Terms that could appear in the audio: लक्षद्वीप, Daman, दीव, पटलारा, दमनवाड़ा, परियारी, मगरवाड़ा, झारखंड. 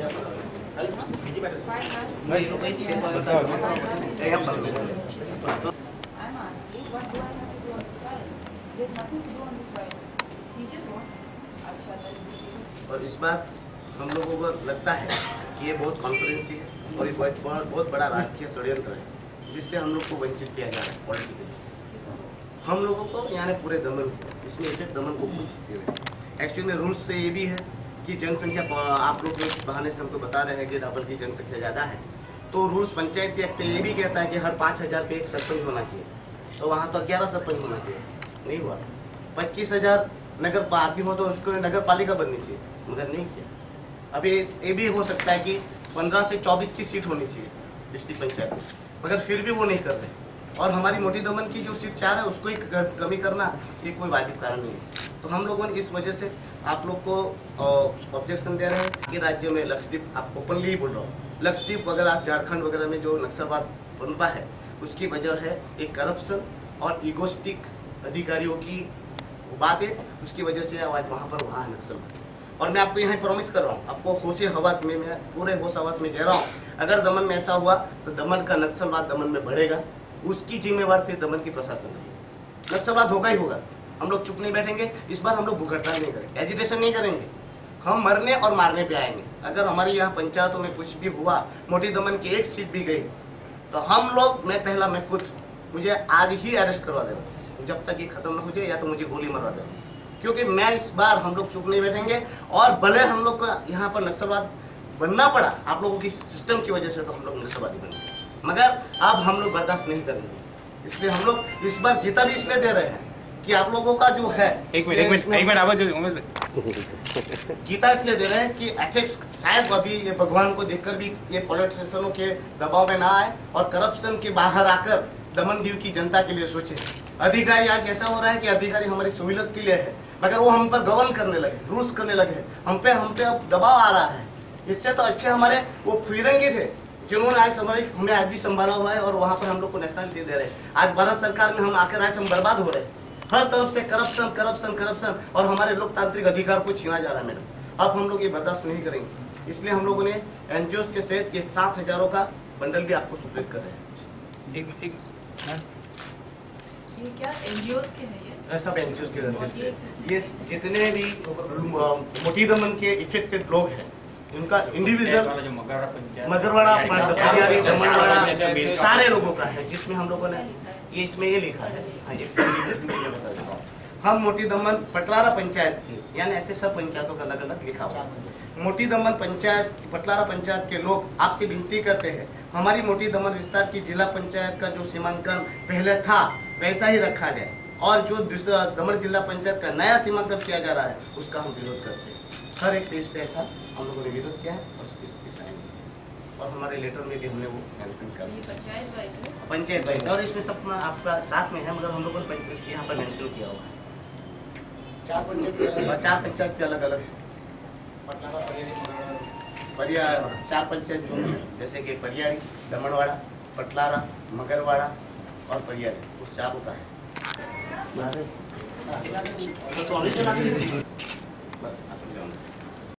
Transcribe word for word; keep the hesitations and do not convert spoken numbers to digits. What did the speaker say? और इस बार हम लोगों को लगता है कि ये बहुत कॉन्फिडेंसी है और ये बहुत बहुत बड़ा राजकीय षड्यंत्र है जिससे हम लोग को वंचित किया जा रहा है पॉलिटिकली। हम लोगों को यहाँ ने पूरे दमन इसमें इफेक्ट दमन को एक्चुअली में रूल्स से ये भी है कि जनसंख्या आप लोग बहाने से हमको बता रहे हैं कि डाबल की जनसंख्या ज़्यादा है, तो रूल्स पंचायती एक्ट ये भी कहता है कि हर पाँच हज़ार पे एक सरपंच होना चाहिए, तो वहाँ तो ग्यारह सरपंच होना चाहिए, नहीं हुआ। पच्चीस हज़ार नगर आदमी हो तो उसको नगर पालिका बननी चाहिए, मगर नहीं किया। अब ये ये भी हो सकता है कि पंद्रह से चौबीस की सीट होनी चाहिए डिस्ट्रिक्ट पंचायत में, मगर फिर भी वो नहीं कर रहे। और हमारी मोटी दमन की जो सीट चार है उसको ही कमी करना ये कोई वाजिब कारण नहीं है। तो हम लोगों ने इस वजह से आप लोग को ऑब्जेक्शन दे रहे हैं कि राज्य में लक्षद्वीप, आप ओपनली ही बोल रहा हूँ, लक्षद्वीप वगैरह झारखंड वगैरह में जो नक्सलवाद पनपा है उसकी वजह है एक करप्शन और ईगोस्टिक अधिकारियों की बात है, उसकी वजह से आज वहाँ पर वहाँ है नक्सलवाद। और मैं आपको यहाँ प्रॉमिस कर रहा हूँ, आपको होश हवास में, मैं पूरे होश हवास में कह रहा हूँ, अगर दमन में ऐसा हुआ तो दमन का नक्सलवाद दमन में बढ़ेगा, उसकी जिम्मेवार फिर दमन की प्रशासन रहेगी। नक्सलवाद होगा ही होगा, हम लोग चुप नहीं बैठेंगे। इस बार हम लोग भूख हड़ताल नहीं करेंगे, एजिटेशन नहीं करेंगे, हम मरने और मारने पे आएंगे। अगर हमारे यहाँ पंचायतों में कुछ भी हुआ, मोटी दमन की एक सीट भी गई, तो हम लोग, मैं पहला, मैं खुद, मुझे आज ही अरेस्ट करवा देना जब तक ये खत्म ना हो जाए, या तो मुझे गोली मरवा देना, क्योंकि मैं इस बार हम लोग चुप नहीं बैठेंगे। और भले हम लोग का यहाँ पर नक्सलवाद बनना पड़ा आप लोगों की सिस्टम की वजह से, तो हम लोग नक्सलवादी बनेंगे, मगर अब हम लोग बर्दाश्त नहीं करेंगे। इसलिए हम लोग इस बार जीता भी इसलिए दे रहे हैं कि आप लोगों का जो है, एक मिनट एक मिनट एक मिनट आवाज गीता इसलिए दे रहे हैं कि एथिक्स शायद अभी ये भगवान को देखकर भी ये पॉलिटिशियनों के दबाव में ना आए और करप्शन के बाहर आकर दमन दीव की जनता के लिए सोचे। अधिकारी आज ऐसा हो रहा है कि अधिकारी हमारी सहूलियत के लिए है, मगर वो हम पर गवर्न करने लगे, रूल्स करने लगे, हम पे हम पे अब दबाव आ रहा है। इससे तो अच्छे हमारे वो फिरंगी थे जिन्होंने आज हमारे हमने आज भी संभाला हुआ है और वहाँ पर हम लोग को नेशनलिटी दे रहे हैं। आज भारत सरकार में हम आकर आज हम बर्बाद हो रहे हैं, हर तरफ से करप्शन करप्शन करप्शन और हमारे लोकतांत्रिक अधिकार को छीना जा रहा है मैडम। अब हम लोग ये बर्दाश्त नहीं करेंगे, इसलिए हम लोगों ने एनजीओ के सहित ये सात हजारों का बंडल भी आपको सुपुर्द कर रहे हैं। एक, एक, ये क्या एनजीओ के हैं? ये सब एनजीओ के हैं। ये जितने भी मोटी दमन के इफेक्टेड लोग हैं उनका इंडिविजुअल मगरवाड़ा सारे लोगों का है, जिसमें हम लोगों ने ये इसमें ये लिखा है। हम मोटी दमन पटलारा पंचायत की, यानी ऐसे सब पंचायतों का अलग अलग लिखा हुआ है। मोटी दमन पंचायत पटलारा पंचायत के लोग आपसे विनती करते हैं, हमारी मोटी दमन विस्तार की जिला पंचायत का जो सीमांकन पहले था वैसा ही रखा जाए, और जो दमन जिला पंचायत का नया सीमांकन किया जा रहा है उसका हम विरोध करते हैं। हर एक पेज पे ऐसा हम लोगों ने विरोध किया है और उसकी साइन की, और हमारे लेटर में भी हमने वो मेंशन कर दिया पंचायत वाइज, और इसमें सब आपका साथ में है, मगर हम लोगों ने यहाँ पर मेंशन किया हुआ है। चार पंचायत चार पंचायत के अलग अलग परिया चार पंचायत जोन है, जैसे कि परियारी, दमनवाड़ा, पटलारा, मगरवाड़ा और परियारी, उस चारों का है।